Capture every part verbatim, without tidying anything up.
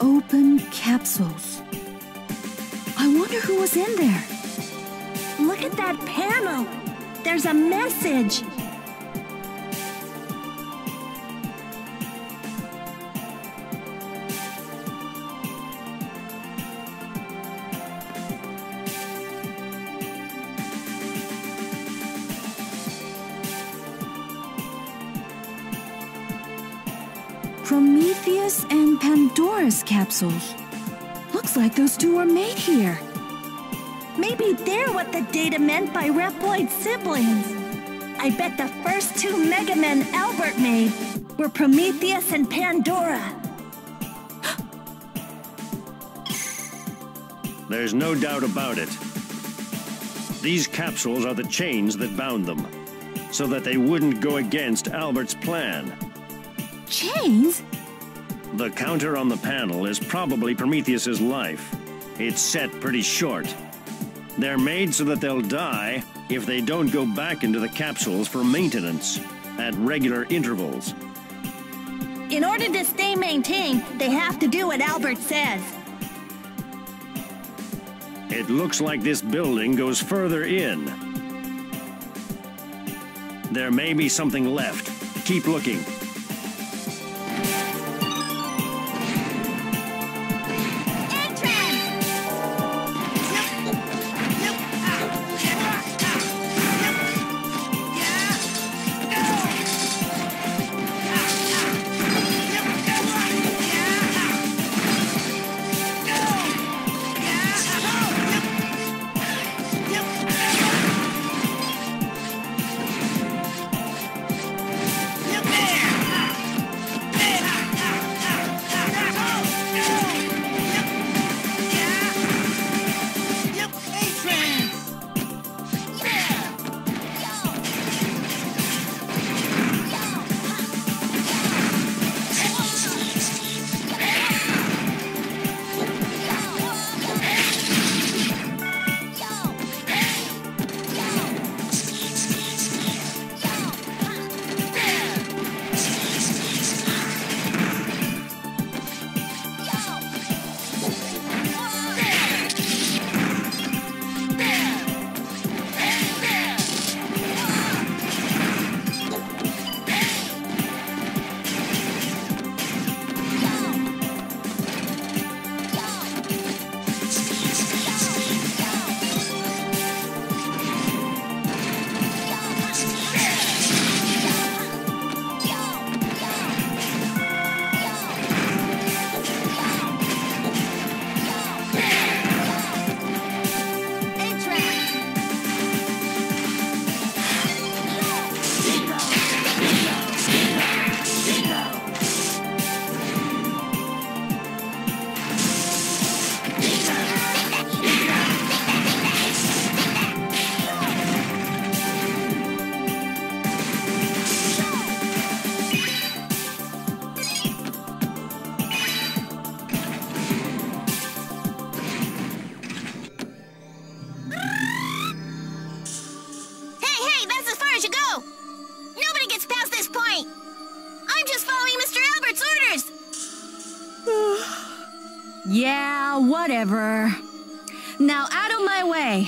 will open capsules. I wonder who was in there. Look at that panel. There's a message. Prometheus and Pandora's capsules. Looks like those two were made here. Maybe they're what the data meant by Reploid siblings. I bet the first two Mega Men Albert made were Prometheus and Pandora. There's no doubt about it. These capsules are the chains that bound them, so that they wouldn't go against Albert's plan. Chains? The counter on the panel is probably Prometheus's life. It's set pretty short. They're made so that they'll die if they don't go back into the capsules for maintenance at regular intervals. In order to stay maintained, they have to do what Albert says. It looks like this building goes further in. There may be something left. Keep looking. Yeah, whatever. Now out of my way.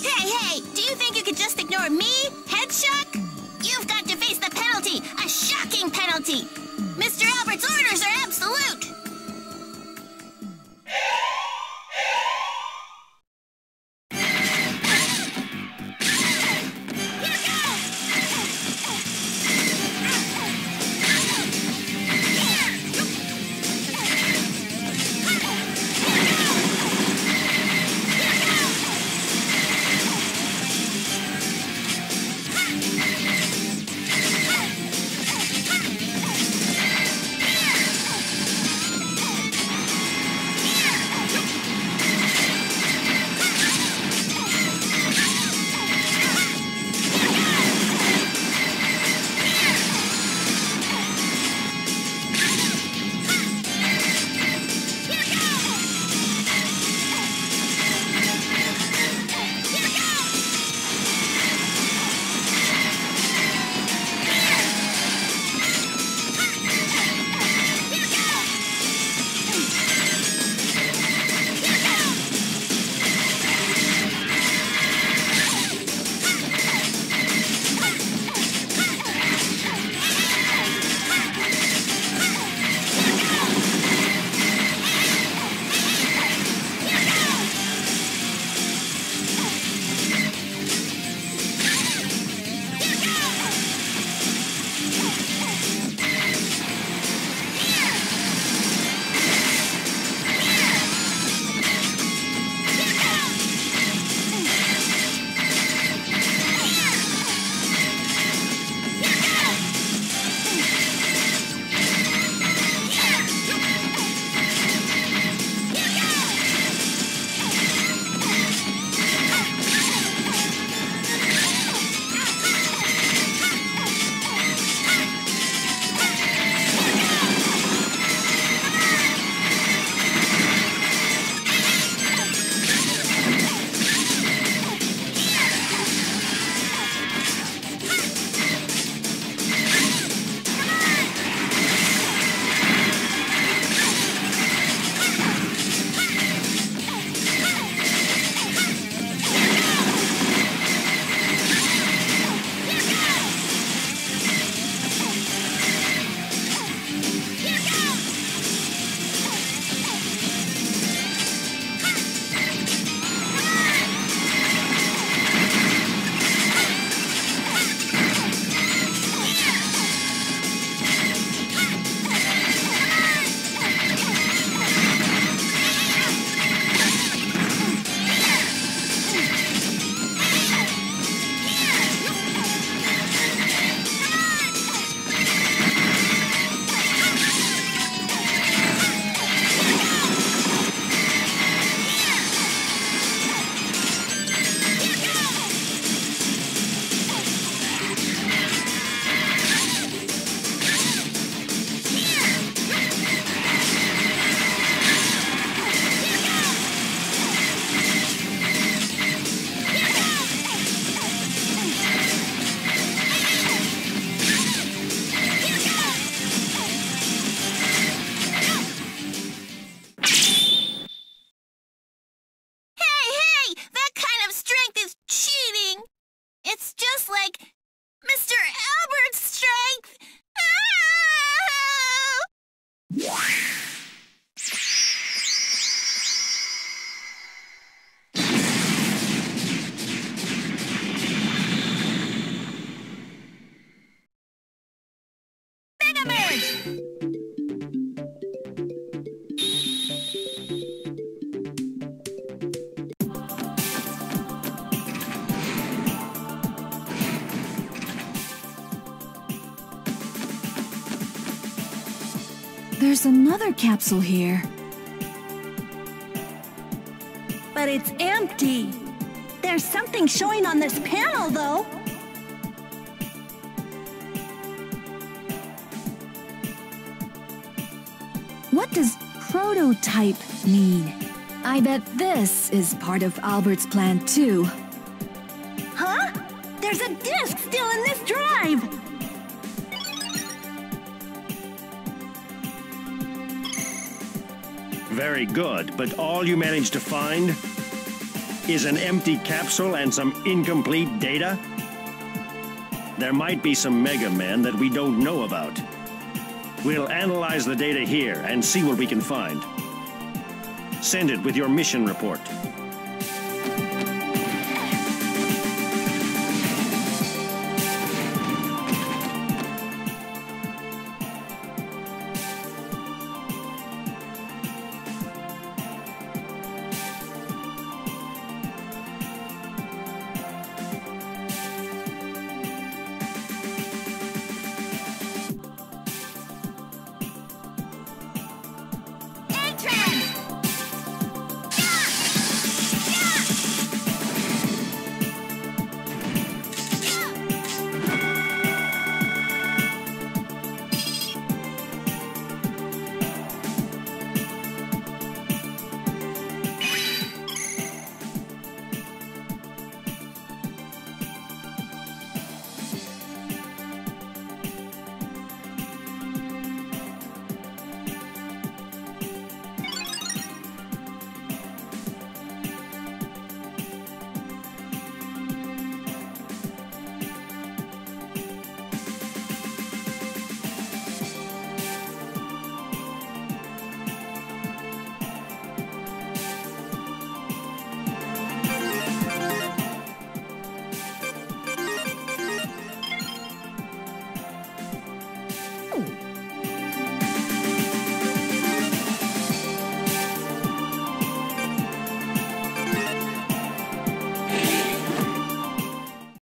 Hey, hey, do you think you could just ignore me, Headshock? You've got to face the penalty, a shocking penalty. Mister Albert's orders are absolute. There's another capsule here. But it's empty. There's something showing on this panel, though. What does prototype mean? I bet this is part of Albert's plan, too. Huh? There's a disk still in this drive! Very good, but all you managed to find is an empty capsule and some incomplete data? There might be some Mega Men that we don't know about. We'll analyze the data here and see what we can find. Send it with your mission report. Train!